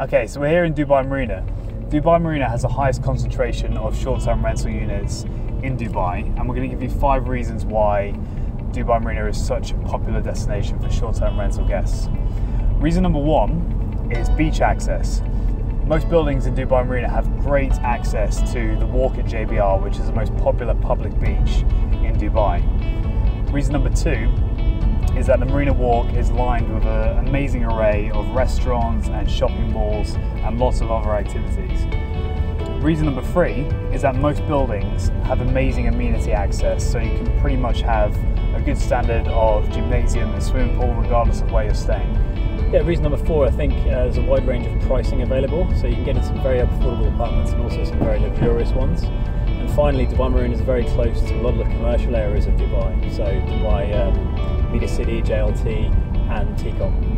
Okay, so we're here in Dubai Marina. Dubai Marina has the highest concentration of short-term rental units in Dubai, and we're going to give you 5 reasons why Dubai Marina is such a popular destination for short-term rental guests. Reason number 1 is beach access. Most buildings in Dubai Marina have great access to the walk at JBR, which is the most popular public beach in Dubai. Reason number 2 is that the Marina Walk is lined with an amazing array of restaurants and shopping malls and lots of other activities. Reason number 3 is that most buildings have amazing amenity access, so you can pretty much have a good standard of gymnasium and swimming pool regardless of where you're staying. Yeah, reason number 4, I think there's a wide range of pricing available, so you can get into some very affordable apartments and also some very luxurious ones. And finally, Dubai Marina is very close to a lot of the commercial areas of Dubai, so Dubai Media City, JLT and TECOM.